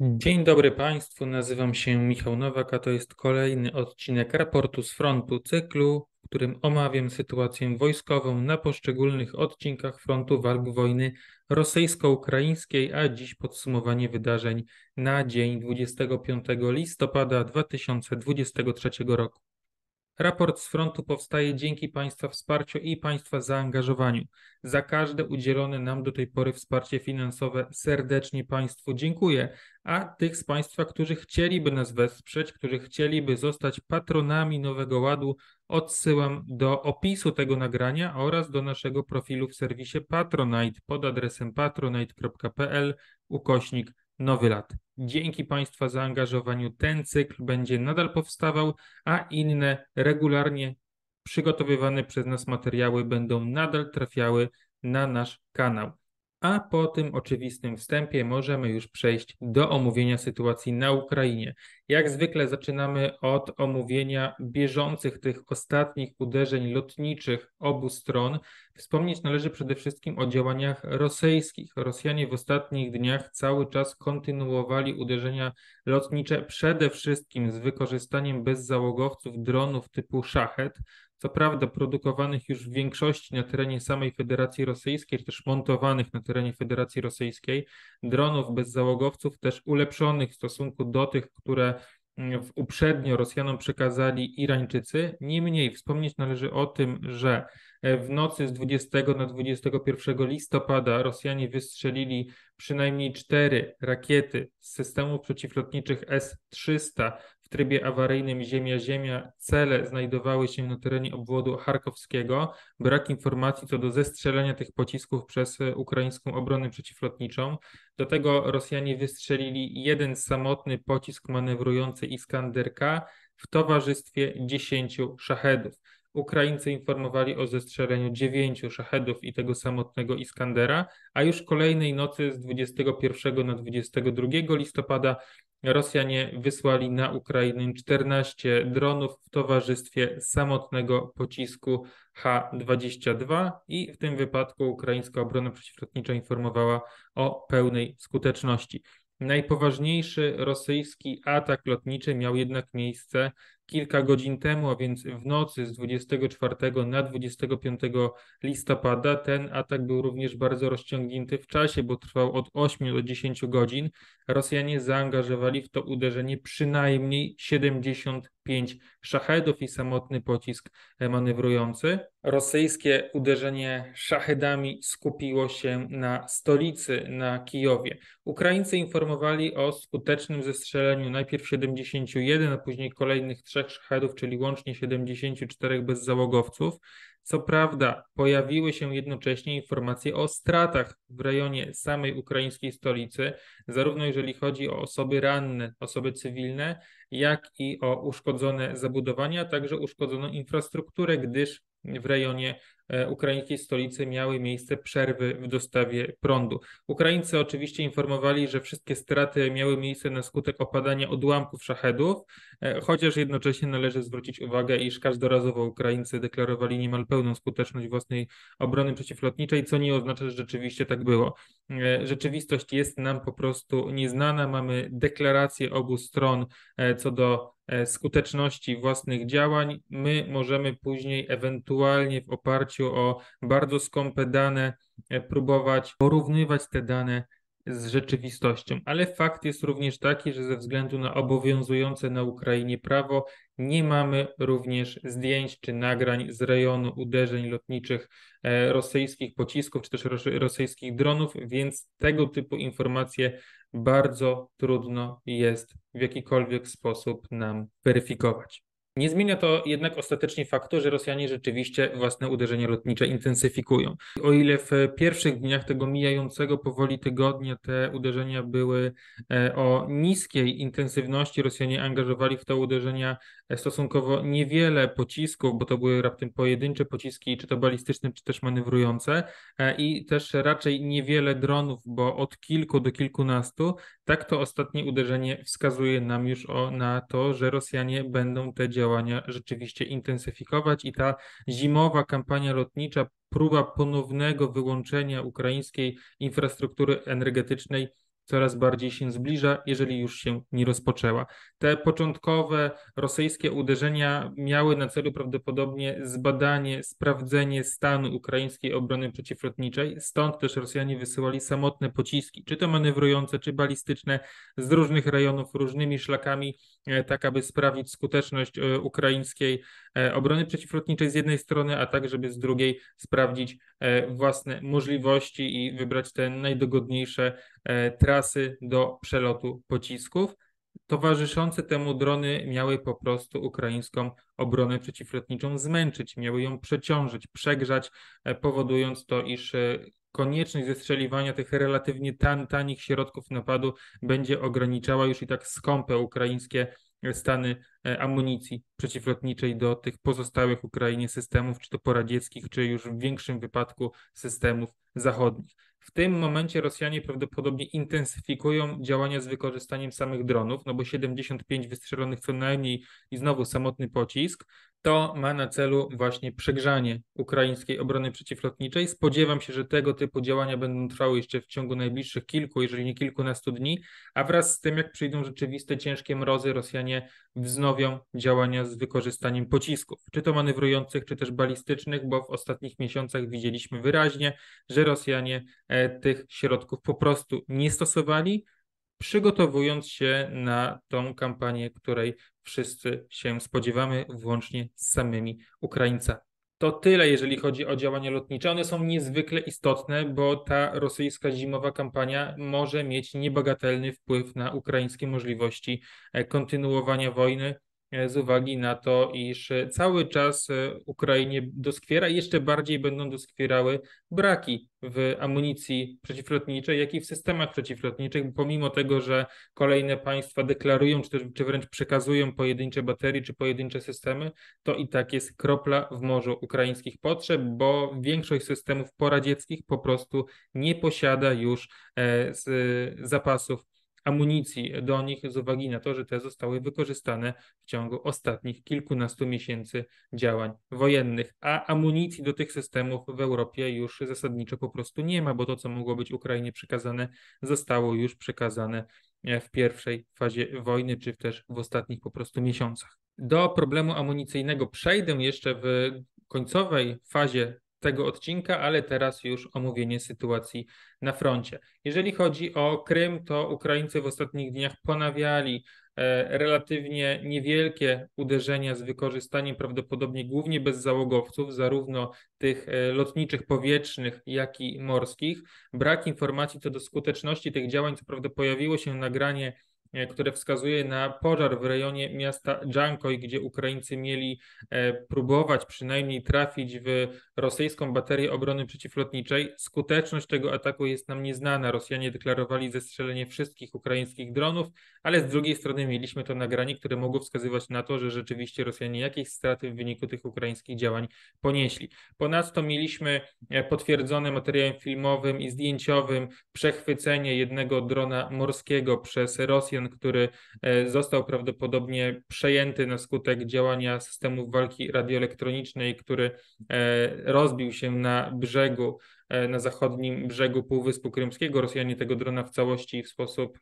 Dzień dobry Państwu, nazywam się Michał Nowak, a to jest kolejny odcinek raportu z frontu cyklu, w którym omawiam sytuację wojskową na poszczególnych odcinkach frontu walk wojny rosyjsko-ukraińskiej, a dziś podsumowanie wydarzeń na dzień 25 listopada 2023 roku. Raport z frontu powstaje dzięki Państwa wsparciu i Państwa zaangażowaniu. Za każde udzielone nam do tej pory wsparcie finansowe serdecznie Państwu dziękuję, a tych z Państwa, którzy chcieliby nas wesprzeć, którzy chcieliby zostać patronami Nowego Ładu, odsyłam do opisu tego nagrania oraz do naszego profilu w serwisie Patronite pod adresem patronite.pl/Nowy Ład. Dzięki Państwa zaangażowaniu ten cykl będzie nadal powstawał, a inne regularnie przygotowywane przez nas materiały będą nadal trafiały na nasz kanał. A po tym oczywistym wstępie możemy już przejść do omówienia sytuacji na Ukrainie. Jak zwykle zaczynamy od omówienia bieżących tych ostatnich uderzeń lotniczych obu stron. Wspomnieć należy przede wszystkim o działaniach rosyjskich. Rosjanie w ostatnich dniach cały czas kontynuowali uderzenia lotnicze, przede wszystkim z wykorzystaniem bezzałogowców dronów typu Shahed, co prawda produkowanych już w większości na terenie samej Federacji Rosyjskiej, czy też montowanych na terenie Federacji Rosyjskiej, dronów bezzałogowców też ulepszonych w stosunku do tych, które uprzednio Rosjanom przekazali Irańczycy. Niemniej wspomnieć należy o tym, że w nocy z 20 na 21 listopada Rosjanie wystrzelili przynajmniej 4 rakiety z systemów przeciwlotniczych S-300 w trybie awaryjnym ziemia-ziemia. Cele znajdowały się na terenie obwodu charkowskiego. Brak informacji co do zestrzelenia tych pocisków przez ukraińską obronę przeciwlotniczą. Do tego Rosjanie wystrzelili jeden samotny pocisk manewrujący Iskander-K w towarzystwie 10 szachedów. Ukraińcy informowali o zestrzeleniu 9 szachedów i tego samotnego Iskandera, a już kolejnej nocy z 21 na 22 listopada Rosjanie wysłali na Ukrainę 14 dronów w towarzystwie samotnego pocisku H-22 i w tym wypadku ukraińska obrona przeciwlotnicza informowała o pełnej skuteczności. Najpoważniejszy rosyjski atak lotniczy miał jednak miejsce kilka godzin temu, a więc w nocy z 24 na 25 listopada. Ten atak był również bardzo rozciągnięty w czasie, bo trwał od 8 do 10 godzin. Rosjanie zaangażowali w to uderzenie przynajmniej 75 szachedów i samotny pocisk manewrujący. Rosyjskie uderzenie szachedami skupiło się na stolicy, na Kijowie. Ukraińcy informowali o skutecznym zestrzeleniu najpierw 71, a później kolejnych 3 szachedów, czyli łącznie 74 bezzałogowców. Co prawda pojawiły się jednocześnie informacje o stratach w rejonie samej ukraińskiej stolicy, zarówno jeżeli chodzi o osoby ranne, osoby cywilne, jak i o uszkodzone zabudowania, a także uszkodzoną infrastrukturę, gdyż w rejonie ukraińskiej stolicy miały miejsce przerwy w dostawie prądu. Ukraińcy oczywiście informowali, że wszystkie straty miały miejsce na skutek opadania odłamków szachedów, chociaż jednocześnie należy zwrócić uwagę, iż każdorazowo Ukraińcy deklarowali niemal pełną skuteczność własnej obrony przeciwlotniczej, co nie oznacza, że rzeczywiście tak było. Rzeczywistość jest nam po prostu nieznana. Mamy deklaracje obu stron co do skuteczności własnych działań. My możemy później ewentualnie w oparciu o bardzo skąpe dane próbować porównywać te dane z rzeczywistością, ale fakt jest również taki, że ze względu na obowiązujące na Ukrainie prawo nie mamy również zdjęć czy nagrań z rejonu uderzeń lotniczych rosyjskich pocisków czy też rosyjskich dronów, więc tego typu informacje bardzo trudno jest w jakikolwiek sposób nam weryfikować. Nie zmienia to jednak ostatecznie faktu, że Rosjanie rzeczywiście własne uderzenia lotnicze intensyfikują. O ile w pierwszych dniach tego mijającego powoli tygodnia te uderzenia były o niskiej intensywności, Rosjanie angażowali w te uderzenia stosunkowo niewiele pocisków, bo to były raptem pojedyncze pociski, czy to balistyczne, czy też manewrujące, i też raczej niewiele dronów, bo od kilku do kilkunastu. Tak to ostatnie uderzenie wskazuje nam już na to, że Rosjanie będą te działania rzeczywiście intensyfikować i ta zimowa kampania lotnicza, próba ponownego wyłączenia ukraińskiej infrastruktury energetycznej coraz bardziej się zbliża, jeżeli już się nie rozpoczęła. Te początkowe rosyjskie uderzenia miały na celu prawdopodobnie zbadanie, sprawdzenie stanu ukraińskiej obrony przeciwlotniczej, stąd też Rosjanie wysyłali samotne pociski, czy to manewrujące, czy balistyczne, z różnych rejonów, różnymi szlakami, tak aby sprawdzić skuteczność ukraińskiej obrony przeciwlotniczej z jednej strony, a tak żeby z drugiej sprawdzić własne możliwości i wybrać te najdogodniejsze trasy do przelotu pocisków. Towarzyszące temu drony miały po prostu ukraińską obronę przeciwlotniczą zmęczyć, miały ją przeciążyć, przegrzać, powodując to, iż konieczność zestrzeliwania tych relatywnie tanich środków napadu będzie ograniczała już i tak skąpe ukraińskie stany amunicji przeciwlotniczej do tych pozostałych Ukrainie systemów, czy to poradzieckich, czy już w większym wypadku systemów zachodnich. W tym momencie Rosjanie prawdopodobnie intensyfikują działania z wykorzystaniem samych dronów, no bo 75 wystrzelonych co najmniej i znowu samotny pocisk, to ma na celu właśnie przegrzanie ukraińskiej obrony przeciwlotniczej. Spodziewam się, że tego typu działania będą trwały jeszcze w ciągu najbliższych kilku, jeżeli nie kilkunastu dni, a wraz z tym, jak przyjdą rzeczywiste ciężkie mrozy, Rosjanie wznowią działania z wykorzystaniem pocisków, czy to manewrujących, czy też balistycznych, bo w ostatnich miesiącach widzieliśmy wyraźnie, że Rosjanie tych środków po prostu nie stosowali, przygotowując się na tą kampanię, której wszyscy się spodziewamy, włącznie z samymi Ukraińcami. To tyle, jeżeli chodzi o działania lotnicze. One są niezwykle istotne, bo ta rosyjska zimowa kampania może mieć niebagatelny wpływ na ukraińskie możliwości kontynuowania wojny, z uwagi na to, iż cały czas Ukrainie doskwiera i jeszcze bardziej będą doskwierały braki w amunicji przeciwlotniczej, jak i w systemach przeciwlotniczych, pomimo tego, że kolejne państwa deklarują, czy wręcz przekazują pojedyncze baterie, czy pojedyncze systemy, to i tak jest kropla w morzu ukraińskich potrzeb, bo większość systemów poradzieckich po prostu nie posiada już zapasów amunicji do nich z uwagi na to, że te zostały wykorzystane w ciągu ostatnich kilkunastu miesięcy działań wojennych, a amunicji do tych systemów w Europie już zasadniczo po prostu nie ma, bo to, co mogło być Ukrainie przekazane, zostało już przekazane w pierwszej fazie wojny, czy też w ostatnich po prostu miesiącach. Do problemu amunicyjnego przejdę jeszcze w końcowej fazie tego odcinka, ale teraz już omówienie sytuacji na froncie. Jeżeli chodzi o Krym, to Ukraińcy w ostatnich dniach ponawiali relatywnie niewielkie uderzenia z wykorzystaniem prawdopodobnie głównie bezzałogowców, zarówno tych lotniczych, powietrznych, jak i morskich. Brak informacji co do skuteczności tych działań, co prawda pojawiło się nagranie, które wskazuje na pożar w rejonie miasta Dżankoj, gdzie Ukraińcy mieli próbować przynajmniej trafić w rosyjską baterię obrony przeciwlotniczej. Skuteczność tego ataku jest nam nieznana. Rosjanie deklarowali zestrzelenie wszystkich ukraińskich dronów, ale z drugiej strony mieliśmy to nagranie, które mogło wskazywać na to, że rzeczywiście Rosjanie jakieś straty w wyniku tych ukraińskich działań ponieśli. Ponadto mieliśmy potwierdzone materiałem filmowym i zdjęciowym przechwycenie jednego drona morskiego przez Rosjan, który został prawdopodobnie przejęty na skutek działania systemów walki radioelektronicznej, który rozbił się na brzegu, na zachodnim brzegu Półwyspu Krymskiego. Rosjanie tego drona w całości w sposób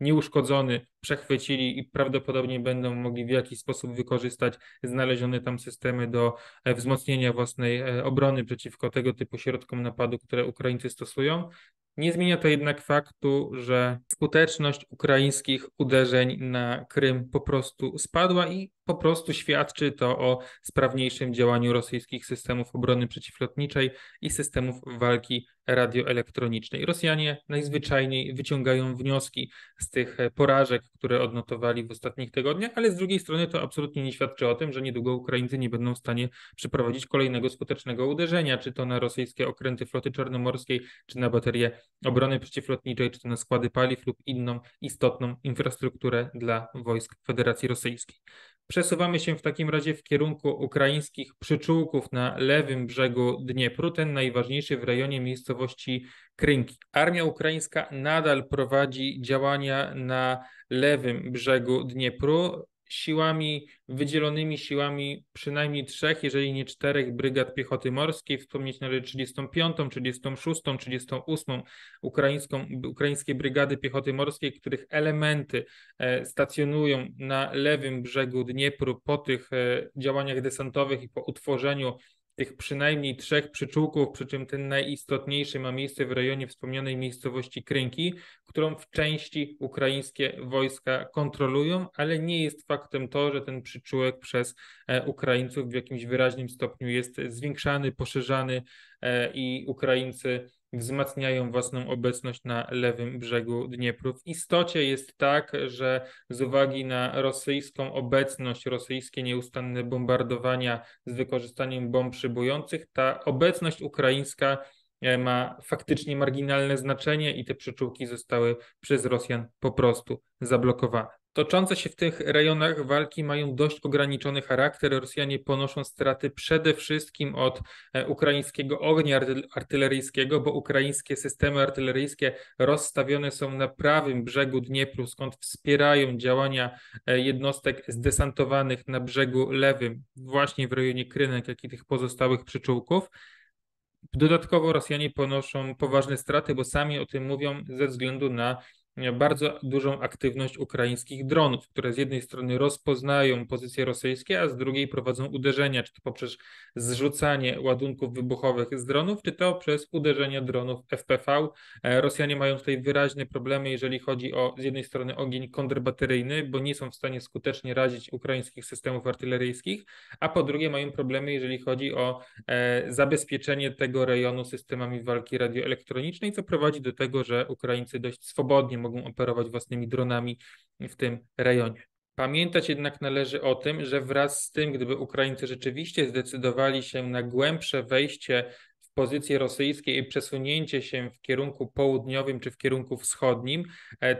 nieuszkodzony przechwycili i prawdopodobnie będą mogli w jakiś sposób wykorzystać znalezione tam systemy do wzmocnienia własnej obrony przeciwko tego typu środkom napadu, które Ukraińcy stosują. Nie zmienia to jednak faktu, że skuteczność ukraińskich uderzeń na Krym po prostu spadła i po prostu świadczy to o sprawniejszym działaniu rosyjskich systemów obrony przeciwlotniczej i systemów walki radioelektronicznej. Rosjanie najzwyczajniej wyciągają wnioski z tych porażek, które odnotowali w ostatnich tygodniach, ale z drugiej strony to absolutnie nie świadczy o tym, że niedługo Ukraińcy nie będą w stanie przeprowadzić kolejnego skutecznego uderzenia, czy to na rosyjskie okręty floty czarnomorskiej, czy na baterie obrony przeciwlotniczej, czy to na składy paliw lub inną istotną infrastrukturę dla wojsk Federacji Rosyjskiej. Przesuwamy się w takim razie w kierunku ukraińskich przyczółków na lewym brzegu Dniepru, ten najważniejszy w rejonie miejscowości Krynki. Armia ukraińska nadal prowadzi działania na lewym brzegu Dniepru. siłami, wydzielonymi siłami przynajmniej 3, jeżeli nie 4 brygad piechoty morskiej. Wspomnieć należy 35, 36, 38 ukraińskie brygady piechoty morskiej, których elementy stacjonują na lewym brzegu Dniepru po tych działaniach desantowych i po utworzeniu tych przynajmniej 3 przyczółków, przy czym ten najistotniejszy ma miejsce w rejonie wspomnianej miejscowości Krynki, którą w części ukraińskie wojska kontrolują, ale nie jest faktem to, że ten przyczółek przez Ukraińców w jakimś wyraźnym stopniu jest zwiększany, poszerzany i Ukraińcy wzmacniają własną obecność na lewym brzegu Dniepru. W istocie jest tak, że z uwagi na rosyjską obecność, rosyjskie nieustanne bombardowania z wykorzystaniem bomb szybujących, ta obecność ukraińska ma faktycznie marginalne znaczenie i te przyczółki zostały przez Rosjan po prostu zablokowane. Toczące się w tych rejonach walki mają dość ograniczony charakter. Rosjanie ponoszą straty przede wszystkim od ukraińskiego ognia artyleryjskiego, bo ukraińskie systemy artyleryjskie rozstawione są na prawym brzegu Dniepru, skąd wspierają działania jednostek zdesantowanych na brzegu lewym, właśnie w rejonie Krynek, jak i tych pozostałych przyczółków. Dodatkowo Rosjanie ponoszą poważne straty, bo sami o tym mówią, ze względu na bardzo dużą aktywność ukraińskich dronów, które z jednej strony rozpoznają pozycje rosyjskie, a z drugiej prowadzą uderzenia, czy to poprzez zrzucanie ładunków wybuchowych z dronów, czy to przez uderzenia dronów FPV. Rosjanie mają tutaj wyraźne problemy, jeżeli chodzi o z jednej strony ogień kontrbateryjny, bo nie są w stanie skutecznie razić ukraińskich systemów artyleryjskich, a po drugie mają problemy, jeżeli chodzi o zabezpieczenie tego rejonu systemami walki radioelektronicznej, co prowadzi do tego, że Ukraińcy dość swobodnie mogą operować własnymi dronami w tym rejonie. Pamiętać jednak należy o tym, że wraz z tym, gdyby Ukraińcy rzeczywiście zdecydowali się na głębsze wejście w pozycje rosyjskie i przesunięcie się w kierunku południowym czy w kierunku wschodnim,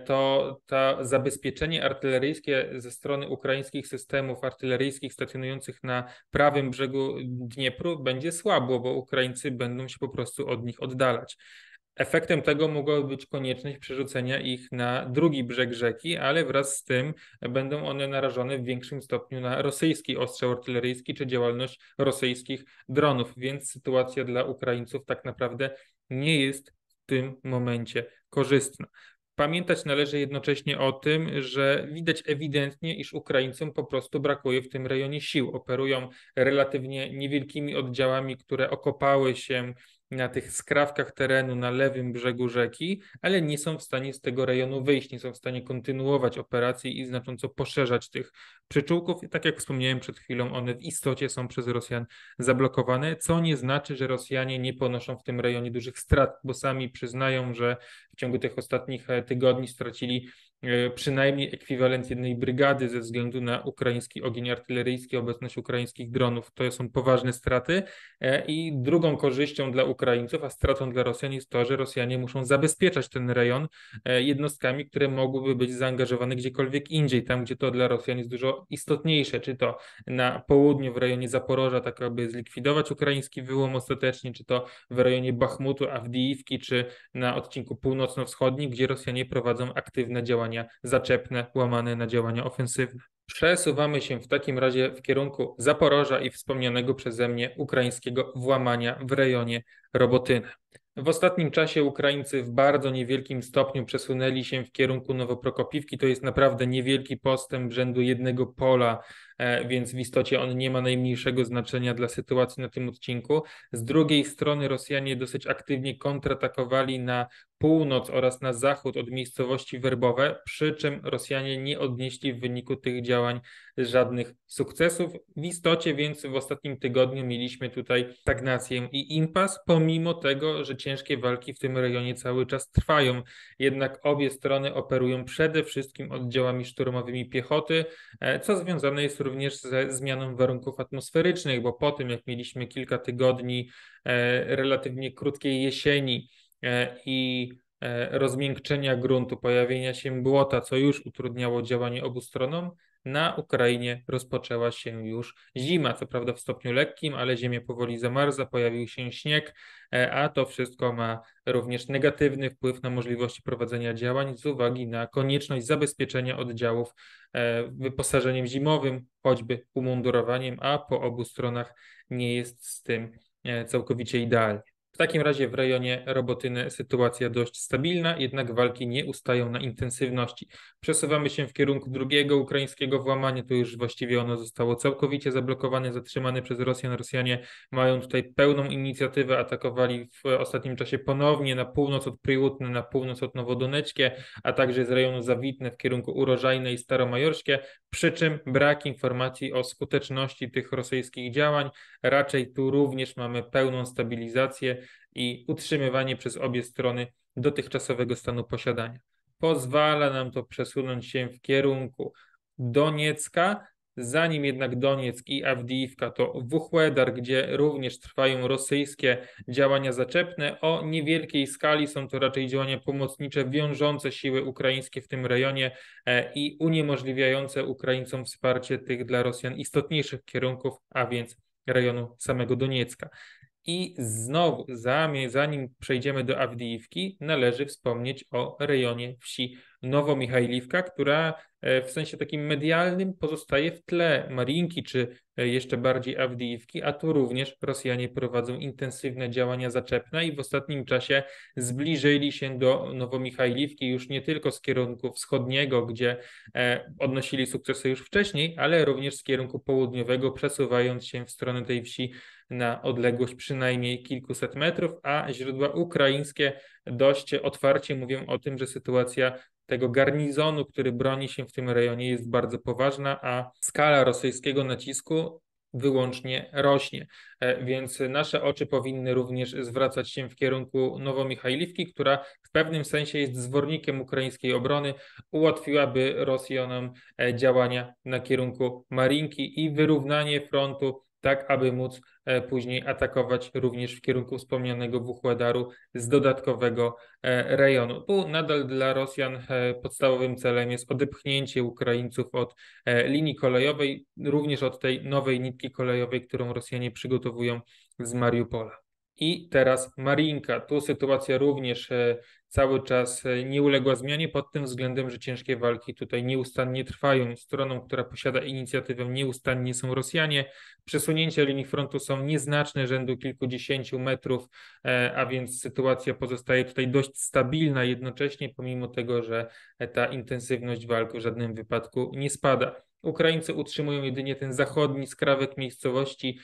to to zabezpieczenie artyleryjskie ze strony ukraińskich systemów artyleryjskich stacjonujących na prawym brzegu Dniepru będzie słabo, bo Ukraińcy będą się po prostu od nich oddalać. Efektem tego mogłaby być konieczność przerzucenia ich na drugi brzeg rzeki, ale wraz z tym będą one narażone w większym stopniu na rosyjski ostrzał artyleryjski czy działalność rosyjskich dronów, więc sytuacja dla Ukraińców tak naprawdę nie jest w tym momencie korzystna. Pamiętać należy jednocześnie o tym, że widać ewidentnie, iż Ukraińcom po prostu brakuje w tym rejonie sił. Operują relatywnie niewielkimi oddziałami, które okopały się na tych skrawkach terenu na lewym brzegu rzeki, ale nie są w stanie z tego rejonu wyjść, nie są w stanie kontynuować operacji i znacząco poszerzać tych przyczółków. I tak jak wspomniałem przed chwilą, one w istocie są przez Rosjan zablokowane, co nie znaczy, że Rosjanie nie ponoszą w tym rejonie dużych strat, bo sami przyznają, że w ciągu tych ostatnich tygodni stracili przynajmniej ekwiwalent jednej brygady ze względu na ukraiński ogień artyleryjski, obecność ukraińskich dronów. To są poważne straty i drugą korzyścią dla Ukraińców, a stratą dla Rosjan jest to, że Rosjanie muszą zabezpieczać ten rejon jednostkami, które mogłyby być zaangażowane gdziekolwiek indziej, tam gdzie to dla Rosjan jest dużo istotniejsze, czy to na południu w rejonie Zaporoża, tak aby zlikwidować ukraiński wyłom ostatecznie, czy to w rejonie Bachmutu, Awdijiwki, czy na odcinku północno-wschodnim, gdzie Rosjanie prowadzą aktywne działania zaczepne, łamane na działania ofensywne. Przesuwamy się w takim razie w kierunku Zaporoża i wspomnianego przeze mnie ukraińskiego włamania w rejonie Robotyny. W ostatnim czasie Ukraińcy w bardzo niewielkim stopniu przesunęli się w kierunku Nowoprokopiwki. To jest naprawdę niewielki postęp rzędu jednego pola, więc w istocie on nie ma najmniejszego znaczenia dla sytuacji na tym odcinku. Z drugiej strony Rosjanie dosyć aktywnie kontratakowali na północ oraz na zachód od miejscowości Werbowe, przy czym Rosjanie nie odnieśli w wyniku tych działań żadnych sukcesów. W istocie więc w ostatnim tygodniu mieliśmy tutaj stagnację i impas, pomimo tego, że ciężkie walki w tym rejonie cały czas trwają. Jednak obie strony operują przede wszystkim oddziałami szturmowymi piechoty, co związane jest również ze zmianą warunków atmosferycznych, bo po tym, jak mieliśmy kilka tygodni relatywnie krótkiej jesieni i rozmiękczenia gruntu, pojawienia się błota, co już utrudniało działanie obu stronom, na Ukrainie rozpoczęła się już zima, co prawda w stopniu lekkim, ale ziemia powoli zamarza, pojawił się śnieg, a to wszystko ma również negatywny wpływ na możliwości prowadzenia działań z uwagi na konieczność zabezpieczenia oddziałów wyposażeniem zimowym, choćby umundurowaniem, a po obu stronach nie jest z tym całkowicie idealnie. W takim razie w rejonie Robotyny sytuacja dość stabilna, jednak walki nie ustają na intensywności. Przesuwamy się w kierunku drugiego ukraińskiego włamania, tu już właściwie ono zostało całkowicie zablokowane, zatrzymane przez Rosjan. Rosjanie mają tutaj pełną inicjatywę, atakowali w ostatnim czasie ponownie na północ od Przyłutny, na północ od Nowodoneckie, a także z rejonu Zawitne w kierunku Urożajne i Staromajorskie, przy czym brak informacji o skuteczności tych rosyjskich działań. Raczej tu również mamy pełną stabilizację i utrzymywanie przez obie strony dotychczasowego stanu posiadania. Pozwala nam to przesunąć się w kierunku Doniecka, zanim jednak Donieck i Awdijiwka to Wuchłedar, gdzie również trwają rosyjskie działania zaczepne o niewielkiej skali. Są to raczej działania pomocnicze wiążące siły ukraińskie w tym rejonie i uniemożliwiające Ukraińcom wsparcie tych dla Rosjan istotniejszych kierunków, a więc rejonu samego Doniecka. I znowu, zanim przejdziemy do Awdijiwki, należy wspomnieć o rejonie wsi Nowomichajliwka, która w sensie takim medialnym pozostaje w tle Marinki, czy jeszcze bardziej Awdijiwki, a tu również Rosjanie prowadzą intensywne działania zaczepne i w ostatnim czasie zbliżyli się do Nowomichajliwki już nie tylko z kierunku wschodniego, gdzie odnosili sukcesy już wcześniej, ale również z kierunku południowego, przesuwając się w stronę tej wsi na odległość przynajmniej kilkuset metrów, a źródła ukraińskie dość otwarcie mówią o tym, że sytuacja tego garnizonu, który broni się w tym rejonie, jest bardzo poważna, a skala rosyjskiego nacisku wyłącznie rośnie. Więc nasze oczy powinny również zwracać się w kierunku Nowomichajliwki, która w pewnym sensie jest zwornikiem ukraińskiej obrony, ułatwiłaby Rosjanom działania na kierunku Marinki i wyrównanie frontu, tak aby móc później atakować również w kierunku wspomnianego Wuchładaru z dodatkowego rejonu. Tu nadal dla Rosjan podstawowym celem jest odepchnięcie Ukraińców od linii kolejowej, również od tej nowej nitki kolejowej, którą Rosjanie przygotowują z Mariupola. I teraz Marinka. Tu sytuacja również cały czas nie uległa zmianie pod tym względem, że ciężkie walki tutaj nieustannie trwają. Stroną, która posiada inicjatywę, nieustannie są Rosjanie. Przesunięcia linii frontu są nieznaczne, rzędu kilkudziesięciu metrów, a więc sytuacja pozostaje tutaj dość stabilna jednocześnie, pomimo tego, że ta intensywność walk w żadnym wypadku nie spada. Ukraińcy utrzymują jedynie ten zachodni skrawek miejscowości,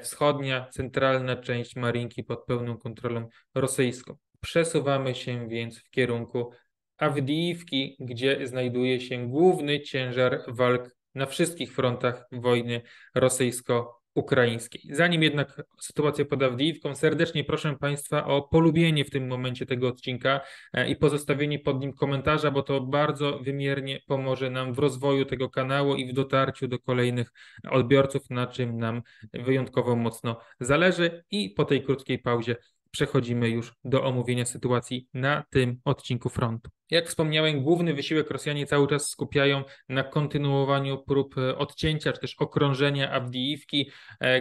wschodnia, centralna część Marinki pod pełną kontrolą rosyjską. Przesuwamy się więc w kierunku Awdijiwki, gdzie znajduje się główny ciężar walk na wszystkich frontach wojny rosyjsko-ukraińskiej. Zanim jednak sytuacja pod Awdijiwką, serdecznie proszę Państwa o polubienie w tym momencie tego odcinka i pozostawienie pod nim komentarza, bo to bardzo wymiernie pomoże nam w rozwoju tego kanału i w dotarciu do kolejnych odbiorców, na czym nam wyjątkowo mocno zależy. I po tej krótkiej pauzie przechodzimy już do omówienia sytuacji na tym odcinku frontu. Jak wspomniałem, główny wysiłek Rosjanie cały czas skupiają na kontynuowaniu prób odcięcia, czy też okrążenia Awdijiwki,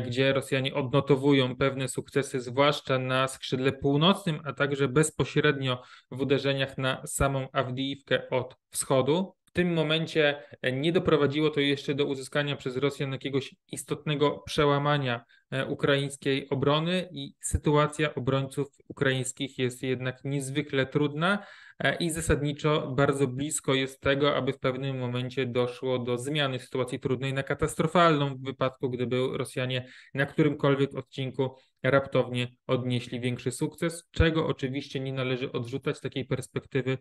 gdzie Rosjanie odnotowują pewne sukcesy, zwłaszcza na skrzydle północnym, a także bezpośrednio w uderzeniach na samą Awdijiwkę od wschodu. W tym momencie nie doprowadziło to jeszcze do uzyskania przez Rosjan jakiegoś istotnego przełamania ukraińskiej obrony i sytuacja obrońców ukraińskich jest jednak niezwykle trudna i zasadniczo bardzo blisko jest tego, aby w pewnym momencie doszło do zmiany sytuacji trudnej na katastrofalną w wypadku, gdyby Rosjanie na którymkolwiek odcinku raptownie odnieśli większy sukces, czego oczywiście nie należy odrzucać z takiej perspektywy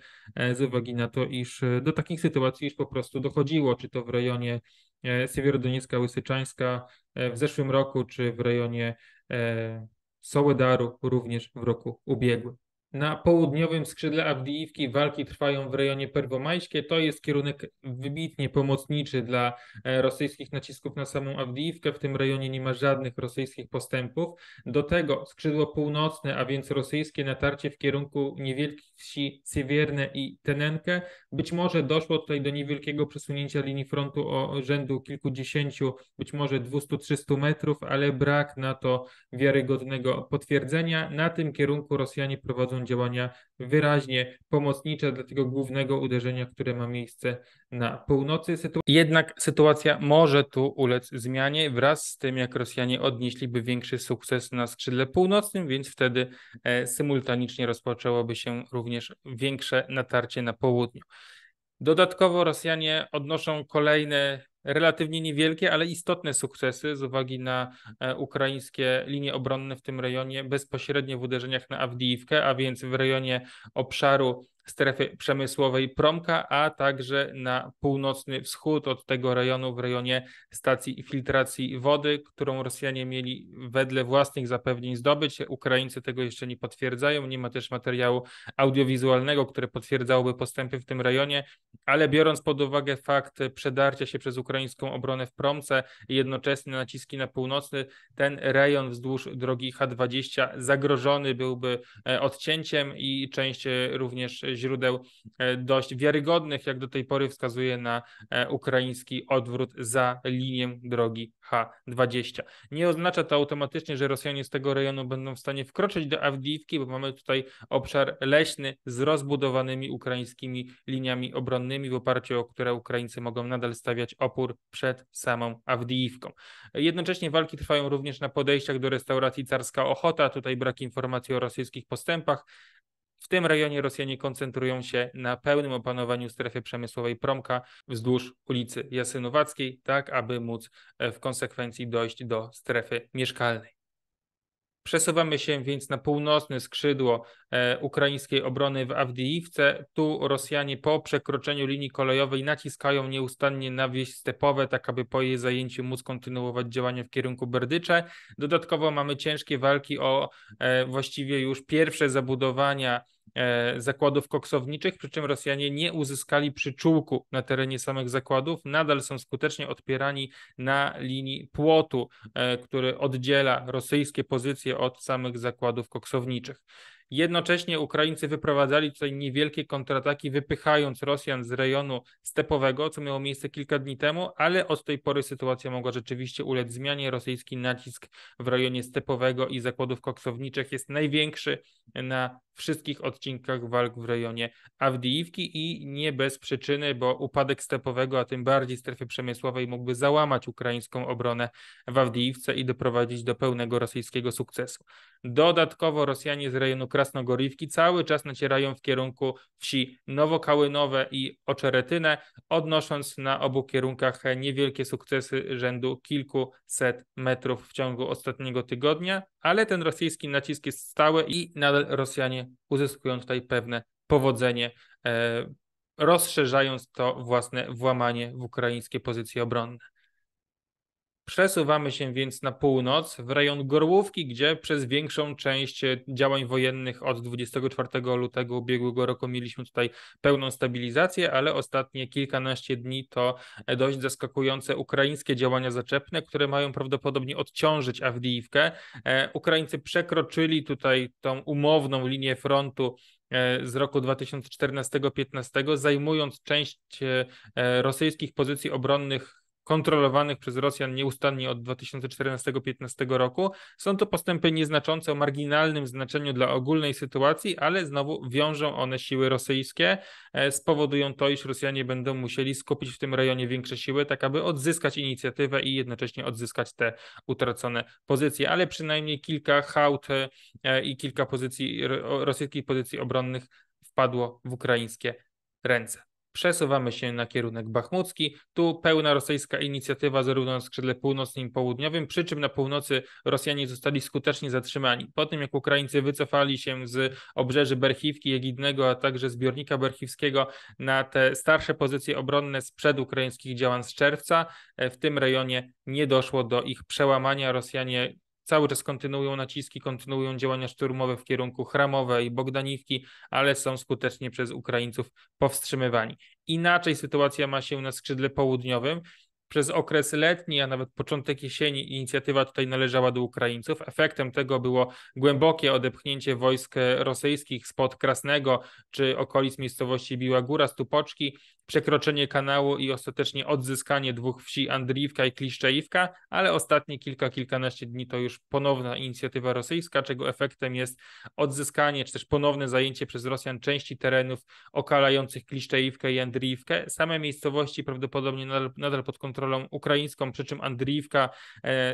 z uwagi na to, iż do takich sytuacji już po prostu dochodziło, czy to w rejonie Siewierodoniecka, Łysyczańska w zeszłym roku, czy w rejonie Sołedaru również w roku ubiegłym. Na południowym skrzydle Awdijiwki walki trwają w rejonie Perwomajskie. To jest kierunek wybitnie pomocniczy dla rosyjskich nacisków na samą Awdijiwkę. W tym rejonie nie ma żadnych rosyjskich postępów. Do tego skrzydło północne, a więc rosyjskie natarcie w kierunku niewielkich wsi Cywierne i Tenenke. Być może doszło tutaj do niewielkiego przesunięcia linii frontu o rzędu kilkudziesięciu, być może 200-300 metrów, ale brak na to wiarygodnego potwierdzenia. Na tym kierunku Rosjanie prowadzą działania wyraźnie pomocnicze dla tego głównego uderzenia, które ma miejsce na północy. Jednak sytuacja może tu ulec zmianie wraz z tym, jak Rosjanie odnieśliby większy sukces na skrzydle północnym, więc wtedy symultanicznie rozpoczęłoby się również większe natarcie na południu. Dodatkowo Rosjanie odnoszą kolejne relatywnie niewielkie, ale istotne sukcesy z uwagi na ukraińskie linie obronne w tym rejonie bezpośrednio w uderzeniach na Awdijiwkę, a więc w rejonie obszaru strefy przemysłowej Promka, a także na północny wschód od tego rejonu w rejonie stacji filtracji wody, którą Rosjanie mieli wedle własnych zapewnień zdobyć. Ukraińcy tego jeszcze nie potwierdzają, nie ma też materiału audiowizualnego, które potwierdzałoby postępy w tym rejonie, ale biorąc pod uwagę fakt przedarcia się przez ukraińską obronę w Promce i jednoczesne naciski na północny, ten rejon wzdłuż drogi H20 zagrożony byłby odcięciem i część również źródeł dość wiarygodnych, jak do tej pory, wskazuje na ukraiński odwrót za linię drogi H20. Nie oznacza to automatycznie, że Rosjanie z tego rejonu będą w stanie wkroczyć do Awdijiwki, bo mamy tutaj obszar leśny z rozbudowanymi ukraińskimi liniami obronnymi, w oparciu o które Ukraińcy mogą nadal stawiać opór przed samą Awdijiwką. Jednocześnie walki trwają również na podejściach do restauracji Carska Ochota. Tutaj brak informacji o rosyjskich postępach. W tym rejonie Rosjanie koncentrują się na pełnym opanowaniu strefy przemysłowej Promka wzdłuż ulicy Jasynowackiej, tak aby móc w konsekwencji dojść do strefy mieszkalnej. Przesuwamy się więc na północne skrzydło ukraińskiej obrony w Awdijiwce. Tu Rosjanie po przekroczeniu linii kolejowej naciskają nieustannie na wieś Stepowe, tak aby po jej zajęciu móc kontynuować działania w kierunku Berdycze. Dodatkowo mamy ciężkie walki o właściwie już pierwsze zabudowania zakładów koksowniczych, przy czym Rosjanie nie uzyskali przyczółku na terenie samych zakładów, nadal są skutecznie odpierani na linii płotu, który oddziela rosyjskie pozycje od samych zakładów koksowniczych. Jednocześnie Ukraińcy wyprowadzali tutaj niewielkie kontrataki, wypychając Rosjan z rejonu stepowego, co miało miejsce kilka dni temu, ale od tej pory sytuacja mogła rzeczywiście ulec zmianie. Rosyjski nacisk w rejonie stepowego i zakładów koksowniczych jest największy na wszystkich odcinkach walk w rejonie Awdijiwki i nie bez przyczyny, bo upadek stepowego, a tym bardziej strefy przemysłowej, mógłby załamać ukraińską obronę w Awdijiwce i doprowadzić do pełnego rosyjskiego sukcesu. Dodatkowo Rosjanie z rejonu Krasnogorivki cały czas nacierają w kierunku wsi Nowokałynowe i Oczeretynę, odnosząc na obu kierunkach niewielkie sukcesy rzędu kilkuset metrów w ciągu ostatniego tygodnia, ale ten rosyjski nacisk jest stały i nadal Rosjanie uzyskują tutaj pewne powodzenie, rozszerzając to własne włamanie w ukraińskie pozycje obronne. Przesuwamy się więc na północ, w rejon Gorłówki, gdzie przez większą część działań wojennych od 24 lutego ubiegłego roku mieliśmy tutaj pełną stabilizację, ale ostatnie kilkanaście dni to dość zaskakujące ukraińskie działania zaczepne, które mają prawdopodobnie odciążyć Awdijiwkę. Ukraińcy przekroczyli tutaj tą umowną linię frontu z roku 2014-15, zajmując część rosyjskich pozycji obronnych kontrolowanych przez Rosjan nieustannie od 2014-15 roku. Są to postępy nieznaczące o marginalnym znaczeniu dla ogólnej sytuacji, ale znowu wiążą one siły rosyjskie. Spowodują to, iż Rosjanie będą musieli skupić w tym rejonie większe siły, tak aby odzyskać inicjatywę i jednocześnie odzyskać te utracone pozycje, ale przynajmniej kilka hałd i kilka pozycji, rosyjskich pozycji obronnych wpadło w ukraińskie ręce. Przesuwamy się na kierunek bachmucki. Tu pełna rosyjska inicjatywa zarówno na skrzydle północnym i południowym, przy czym na północy Rosjanie zostali skutecznie zatrzymani. Po tym, jak Ukraińcy wycofali się z obrzeży Berchiwki, Jegidnego, a także zbiornika berchiwskiego na te starsze pozycje obronne sprzed ukraińskich działań z czerwca, w tym rejonie nie doszło do ich przełamania. Rosjanie cały czas kontynuują naciski, kontynuują działania szturmowe w kierunku Chramowej, Bogdaniwki, ale są skutecznie przez Ukraińców powstrzymywani. Inaczej sytuacja ma się na skrzydle południowym. Przez okres letni, a nawet początek jesieni inicjatywa tutaj należała do Ukraińców. Efektem tego było głębokie odepchnięcie wojsk rosyjskich spod Krasnego czy okolic miejscowości Biła Góra, Stupoczki, przekroczenie kanału i ostatecznie odzyskanie dwóch wsi Andriivka i Kliszczejwka, ale ostatnie kilkanaście dni to już ponowna inicjatywa rosyjska, czego efektem jest odzyskanie czy też ponowne zajęcie przez Rosjan części terenów okalających Kliszczejwkę i Andriivkę. Same miejscowości prawdopodobnie nadal pod kontrolą ukraińską, przy czym Andriivka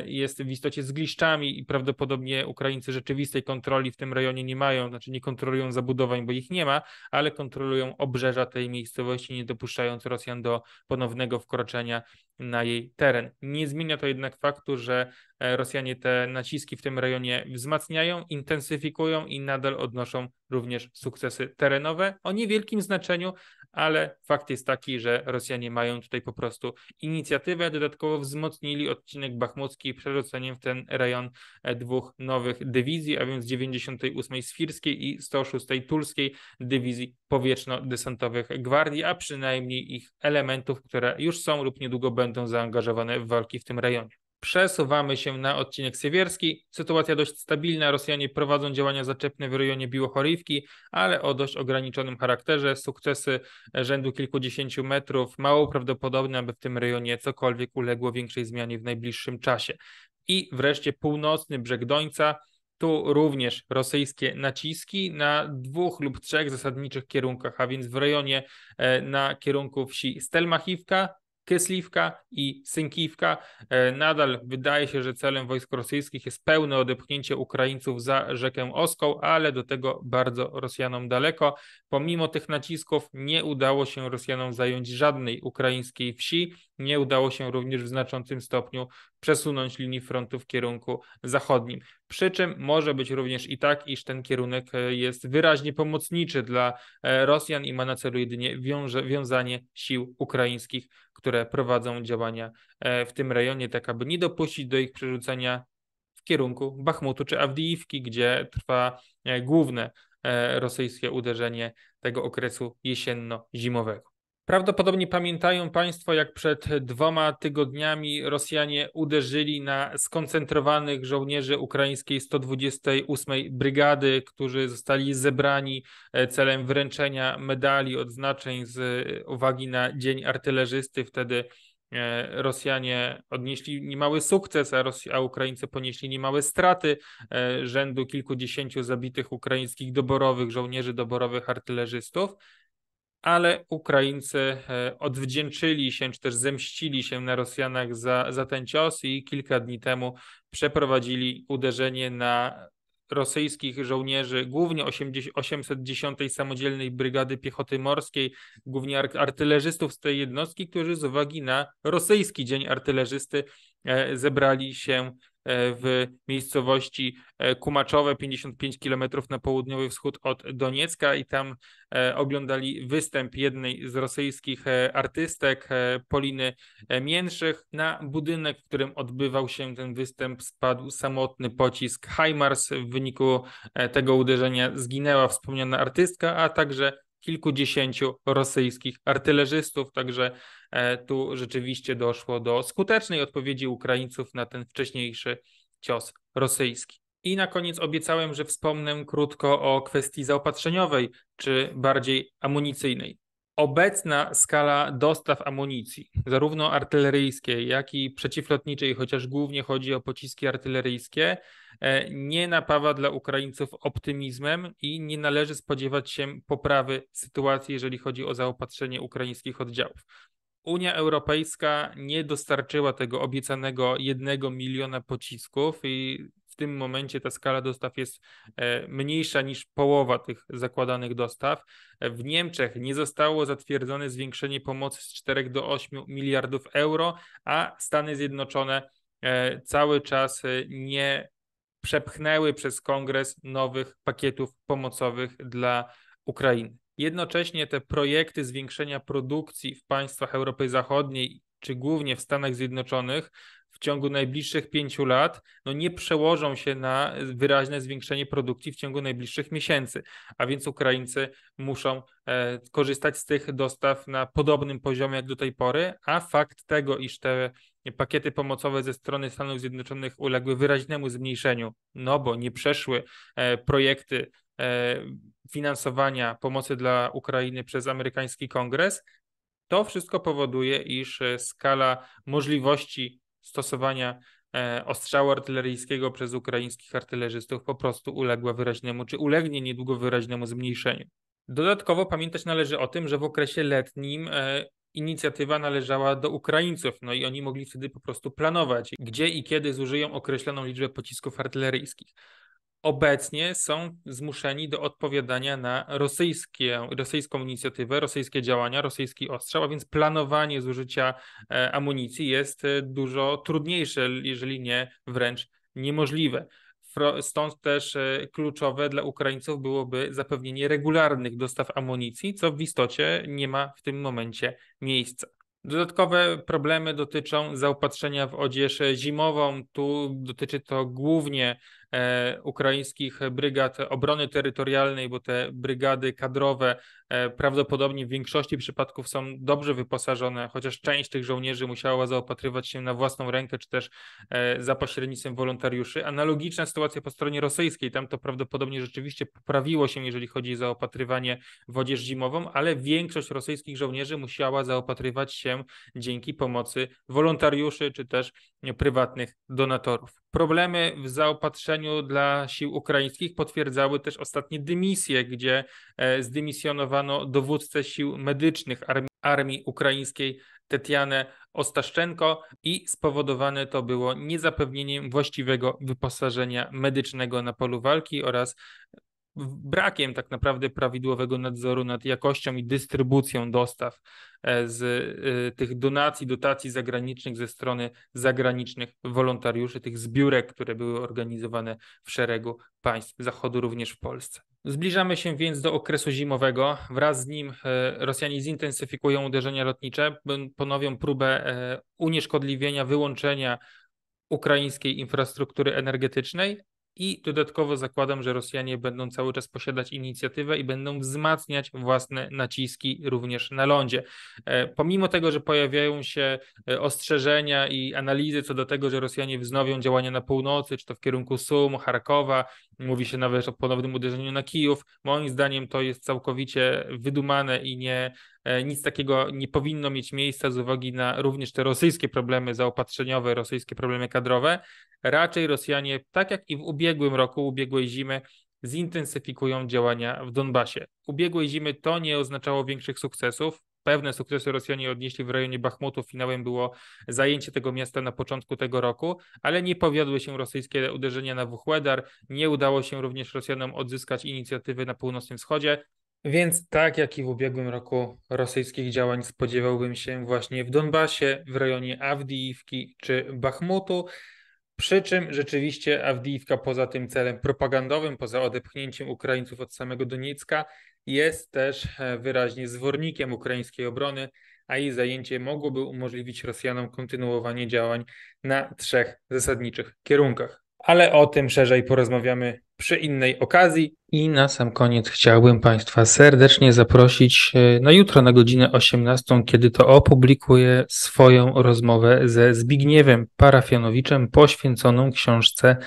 jest w istocie zgliszczami i prawdopodobnie Ukraińcy rzeczywistej kontroli w tym rejonie nie mają, znaczy nie kontrolują zabudowań, bo ich nie ma, ale kontrolują obrzeża tej miejscowości, nie dopuszczając Rosjan do ponownego wkroczenia na jej teren. Nie zmienia to jednak faktu, że Rosjanie te naciski w tym rejonie wzmacniają, intensyfikują i nadal odnoszą również sukcesy terenowe o niewielkim znaczeniu, ale fakt jest taki, że Rosjanie mają tutaj po prostu inicjatywę, dodatkowo wzmocnili odcinek bachmucki przerzuceniem w ten rejon dwóch nowych dywizji, a więc 98. Sfirskiej i 106. Tulskiej Dywizji Powietrzno-Desantowych Gwardii, a przynajmniej ich elementów, które już są lub niedługo będą zaangażowane w walki w tym rejonie. Przesuwamy się na odcinek siewierski. Sytuacja dość stabilna. Rosjanie prowadzą działania zaczepne w rejonie Biłochorywki, ale o dość ograniczonym charakterze. Sukcesy rzędu kilkudziesięciu metrów. Mało prawdopodobne, aby w tym rejonie cokolwiek uległo większej zmianie w najbliższym czasie. I wreszcie północny brzeg Dońca. Tu również rosyjskie naciski na dwóch lub trzech zasadniczych kierunkach, a więc w rejonie na kierunku wsi Stelmachiwka, Kysliwka i Synkiwka. Nadal wydaje się, że celem wojsk rosyjskich jest pełne odepchnięcie Ukraińców za rzekę Oską, ale do tego bardzo Rosjanom daleko. Pomimo tych nacisków nie udało się Rosjanom zająć żadnej ukraińskiej wsi. Nie udało się również w znaczącym stopniu przesunąć linii frontu w kierunku zachodnim. Przy czym może być również i tak, iż ten kierunek jest wyraźnie pomocniczy dla Rosjan i ma na celu jedynie wiązanie sił ukraińskich, które prowadzą działania w tym rejonie, tak aby nie dopuścić do ich przerzucenia w kierunku Bachmutu czy Awdijiwki, gdzie trwa główne rosyjskie uderzenie tego okresu jesienno-zimowego. Prawdopodobnie pamiętają Państwo, jak przed 2 tygodniami Rosjanie uderzyli na skoncentrowanych żołnierzy ukraińskiej 128 Brygady, którzy zostali zebrani celem wręczenia medali, odznaczeń z uwagi na Dzień Artylerzysty. Wtedy Rosjanie odnieśli niemały sukces, a Ukraińcy ponieśli niemałe straty rzędu kilkudziesięciu zabitych ukraińskich doborowych żołnierzy, doborowych artylerzystów. Ale Ukraińcy odwdzięczyli się, czy też zemścili się na Rosjanach za ten cios i kilka dni temu przeprowadzili uderzenie na rosyjskich żołnierzy, głównie 810 Samodzielnej Brygady Piechoty Morskiej, głównie artylerzystów z tej jednostki, którzy z uwagi na rosyjski Dzień Artylerzysty zebrali się w miejscowości Kumaczowe, 55 km na południowy wschód od Doniecka i tam oglądali występ jednej z rosyjskich artystek, Poliny Mięszych. Na budynek, w którym odbywał się ten występ, spadł samotny pocisk HIMARS. W wyniku tego uderzenia zginęła wspomniana artystka, a także kilkudziesięciu rosyjskich artylerzystów, także tu rzeczywiście doszło do skutecznej odpowiedzi Ukraińców na ten wcześniejszy cios rosyjski. I na koniec obiecałem, że wspomnę krótko o kwestii zaopatrzeniowej, czy bardziej amunicyjnej. Obecna skala dostaw amunicji, zarówno artyleryjskiej, jak i przeciwlotniczej, chociaż głównie chodzi o pociski artyleryjskie, nie napawa dla Ukraińców optymizmem i nie należy spodziewać się poprawy sytuacji, jeżeli chodzi o zaopatrzenie ukraińskich oddziałów. Unia Europejska nie dostarczyła tego obiecanego 1 miliona pocisków i w tym momencie ta skala dostaw jest mniejsza niż połowa tych zakładanych dostaw. W Niemczech nie zostało zatwierdzone zwiększenie pomocy z 4 do 8 miliardów euro, a Stany Zjednoczone cały czas nie przepchnęły przez Kongres nowych pakietów pomocowych dla Ukrainy. Jednocześnie te projekty zwiększenia produkcji w państwach Europy Zachodniej, czy głównie w Stanach Zjednoczonych, w ciągu najbliższych 5 lat no nie przełożą się na wyraźne zwiększenie produkcji w ciągu najbliższych miesięcy, a więc Ukraińcy muszą korzystać z tych dostaw na podobnym poziomie jak do tej pory, a fakt tego, iż te pakiety pomocowe ze strony Stanów Zjednoczonych uległy wyraźnemu zmniejszeniu, no bo nie przeszły projekty finansowania pomocy dla Ukrainy przez amerykański kongres, to wszystko powoduje, iż skala możliwości stosowania ostrzału artyleryjskiego przez ukraińskich artylerzystów po prostu uległa wyraźnemu, czy ulegnie niedługo wyraźnemu zmniejszeniu. Dodatkowo pamiętać należy o tym, że w okresie letnim inicjatywa należała do Ukraińców, no i oni mogli wtedy po prostu planować, gdzie i kiedy zużyją określoną liczbę pocisków artyleryjskich. Obecnie są zmuszeni do odpowiadania na rosyjską inicjatywę, rosyjskie działania, rosyjski ostrzał, a więc planowanie zużycia amunicji jest dużo trudniejsze, jeżeli nie wręcz niemożliwe. Stąd też kluczowe dla Ukraińców byłoby zapewnienie regularnych dostaw amunicji, co w istocie nie ma w tym momencie miejsca. Dodatkowe problemy dotyczą zaopatrzenia w odzież zimową. Tu dotyczy to głównie ukraińskich brygad obrony terytorialnej, bo te brygady kadrowe prawdopodobnie w większości przypadków są dobrze wyposażone, chociaż część tych żołnierzy musiała zaopatrywać się na własną rękę, czy też za pośrednictwem wolontariuszy. Analogiczna sytuacja po stronie rosyjskiej, tam to prawdopodobnie rzeczywiście poprawiło się, jeżeli chodzi o zaopatrywanie w odzież zimową, ale większość rosyjskich żołnierzy musiała zaopatrywać się dzięki pomocy wolontariuszy, czy też prywatnych donatorów. Problemy w zaopatrzeniu dla sił ukraińskich potwierdzały też ostatnie dymisje, gdzie zdymisjonowano dowódcę sił medycznych armii ukraińskiej Tetjanę Ostaszczenko i spowodowane to było niezapewnieniem właściwego wyposażenia medycznego na polu walki oraz brakiem tak naprawdę prawidłowego nadzoru nad jakością i dystrybucją dostaw z tych dotacji zagranicznych ze strony zagranicznych wolontariuszy, tych zbiórek, które były organizowane w szeregu państw Zachodu, również w Polsce. Zbliżamy się więc do okresu zimowego. Wraz z nim Rosjanie zintensyfikują uderzenia lotnicze, ponowią próbę unieszkodliwienia, wyłączenia ukraińskiej infrastruktury energetycznej. I dodatkowo zakładam, że Rosjanie będą cały czas posiadać inicjatywę i będą wzmacniać własne naciski również na lądzie. Pomimo tego, że pojawiają się ostrzeżenia i analizy co do tego, że Rosjanie wznowią działania na północy, czy to w kierunku Sum, Charkowa, mówi się nawet o ponownym uderzeniu na Kijów, moim zdaniem to jest całkowicie wydumane i nic takiego nie powinno mieć miejsca z uwagi na również te rosyjskie problemy zaopatrzeniowe, rosyjskie problemy kadrowe. Raczej Rosjanie, tak jak i w ubiegłym roku, ubiegłej zimy, zintensyfikują działania w Donbasie. Ubiegłej zimy to nie oznaczało większych sukcesów. Pewne sukcesy Rosjanie odnieśli w rejonie Bachmutu, finałem było zajęcie tego miasta na początku tego roku, ale nie powiodły się rosyjskie uderzenia na Wuchłedar, nie udało się również Rosjanom odzyskać inicjatywy na północnym wschodzie. Więc tak jak i w ubiegłym roku rosyjskich działań spodziewałbym się właśnie w Donbasie, w rejonie Awdijiwki czy Bachmutu, przy czym rzeczywiście Awdijiwka poza tym celem propagandowym, poza odepchnięciem Ukraińców od samego Doniecka, jest też wyraźnie zwornikiem ukraińskiej obrony, a jej zajęcie mogłoby umożliwić Rosjanom kontynuowanie działań na 3 zasadniczych kierunkach. Ale o tym szerzej porozmawiamy przy innej okazji. I na sam koniec chciałbym Państwa serdecznie zaprosić na jutro na godzinę 18, kiedy to opublikuję swoją rozmowę ze Zbigniewem Parafianowiczem poświęconą książce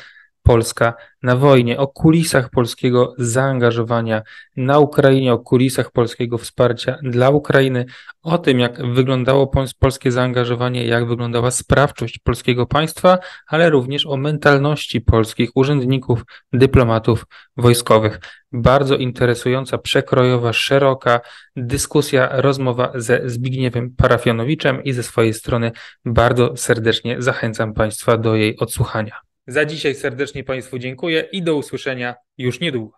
Polska na wojnie, o kulisach polskiego zaangażowania na Ukrainie, o kulisach polskiego wsparcia dla Ukrainy, o tym, jak wyglądało polskie zaangażowanie, jak wyglądała sprawczość polskiego państwa, ale również o mentalności polskich urzędników, dyplomatów wojskowych. Bardzo interesująca, przekrojowa, szeroka dyskusja, rozmowa ze Zbigniewem Parafianowiczem i ze swojej strony bardzo serdecznie zachęcam Państwa do jej odsłuchania. Za dzisiaj serdecznie Państwu dziękuję i do usłyszenia już niedługo.